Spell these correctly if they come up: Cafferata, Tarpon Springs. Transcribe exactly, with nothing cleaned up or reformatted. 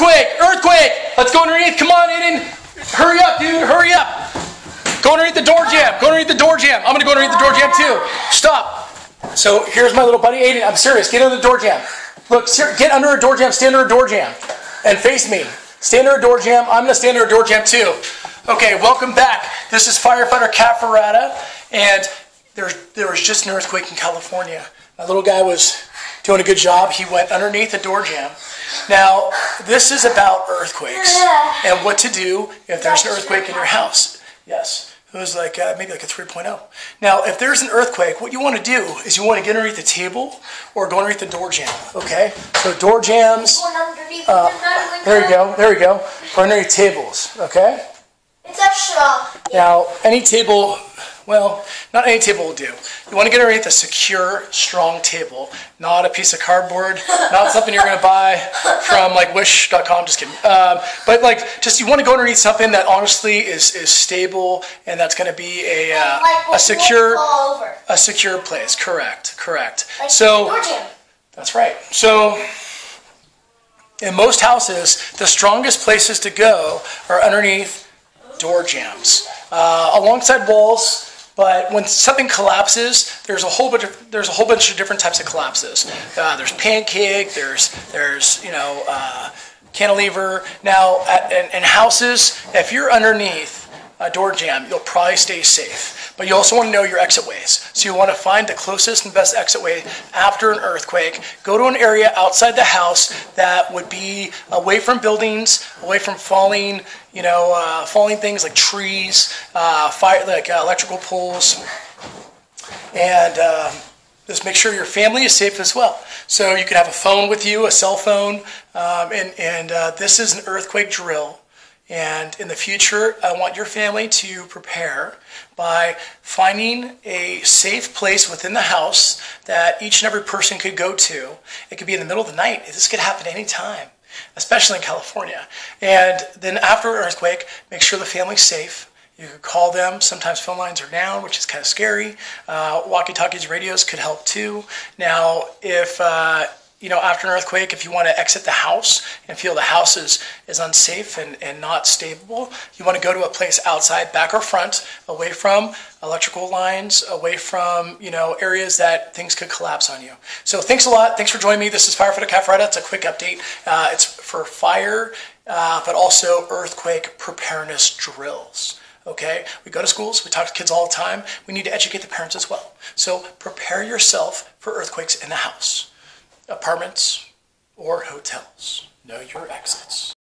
Earthquake! Earthquake! Let's go underneath. Come on, Aiden. Hurry up, dude. Hurry up. Go underneath the door jam. Go underneath the door jam. I'm going to go underneath the door jam, too. Stop. So here's my little buddy, Aiden. I'm serious. Get under the door jam. Look, get under a door jam. Stand under a door jam. And face me. Stand under a door jam. I'm going to stand under a door jam, too. Okay, welcome back. This is Firefighter Cafferata. And there, there was just an earthquake in California. My little guy was doing a good job. He went underneath the door jamb. Now, this is about earthquakes and what to do if there's an earthquake in your house. Yes, it was like uh, maybe like a three point oh. Now, if there's an earthquake, what you want to do is you want to get underneath the table or go underneath the door jamb. Okay, so door jams. Uh, there you go. There you go. Or underneath tables. Okay. It's a straw. Now, any table. Well, not any table will do. You want to get underneath a secure, strong table, not a piece of cardboard, not something you're going to buy from like wish dot com, just kidding. Um, but like, just you want to go underneath something that honestly is, is stable and that's going to be a, uh, a secure a secure place. Correct, correct. So, that's right. So, in most houses, the strongest places to go are underneath door jambs, uh, alongside walls. But when something collapses, there's a whole bunch of there's a whole bunch of different types of collapses. Uh, there's pancake. There's there's you know uh, cantilever. Now at, in, in houses, if you're underneath a door jamb, you'll probably stay safe. But you also want to know your exit ways. So you want to find the closest and best exit way after an earthquake. Go to an area outside the house that would be away from buildings, away from falling. You know, uh, falling things like trees, uh, fire, like uh, electrical poles, and um, just make sure your family is safe as well. So you can have a phone with you, a cell phone, um, and, and uh, this is an earthquake drill. And in the future, I want your family to prepare by finding a safe place within the house that each and every person could go to. It could be in the middle of the night. This could happen any time, especially in California. And then after an earthquake, make sure the family's safe. You could call them. Sometimes phone lines are down, which is kind of scary. Uh, walkie-talkies, radios could help too. Now, if uh, you know, after an earthquake, if you want to exit the house and feel the house is, is unsafe and, and not stable, you want to go to a place outside, back or front, away from electrical lines, away from, you know, areas that things could collapse on you. So thanks a lot. Thanks for joining me. This is Firefighter Cafferata. It's a quick update. Uh, it's for fire, uh, but also earthquake preparedness drills. Okay, we go to schools, we talk to kids all the time. We need to educate the parents as well. So prepare yourself for earthquakes in the house, apartments, or hotels. Know your exits.